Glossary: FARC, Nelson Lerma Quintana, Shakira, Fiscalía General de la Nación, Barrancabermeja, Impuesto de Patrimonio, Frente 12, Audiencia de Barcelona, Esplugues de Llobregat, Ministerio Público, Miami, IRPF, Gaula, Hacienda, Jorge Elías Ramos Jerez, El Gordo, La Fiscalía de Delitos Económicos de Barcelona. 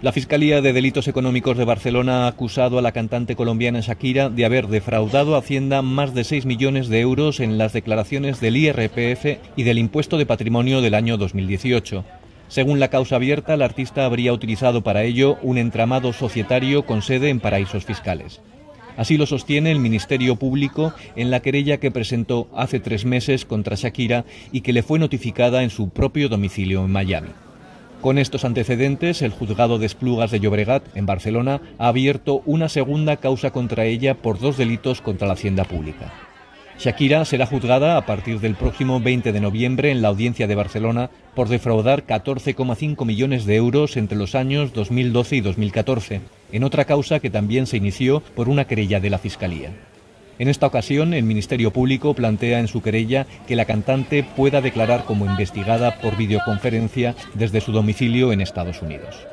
La Fiscalía de Delitos Económicos de Barcelona ha acusado a la cantante colombiana Shakira de haber defraudado a Hacienda más de 6 millones de euros en las declaraciones del IRPF y del Impuesto de Patrimonio del año 2018. Según la causa abierta, la artista habría utilizado para ello un entramado societario con sede en paraísos fiscales. Así lo sostiene el Ministerio Público en la querella que presentó hace 3 meses contra Shakira y que le fue notificada en su propio domicilio en Miami. Con estos antecedentes, el juzgado de Esplugues de Llobregat, en Barcelona, ha abierto una segunda causa contra ella por 2 delitos contra la Hacienda Pública. Shakira será juzgada a partir del próximo 20 de noviembre en la Audiencia de Barcelona por defraudar 14,5 millones de euros entre los años 2012 y 2014, en otra causa que también se inició por una querella de la Fiscalía. En esta ocasión, el Ministerio Público plantea en su querella que la cantante pueda declarar como investigada por videoconferencia desde su domicilio en Estados Unidos.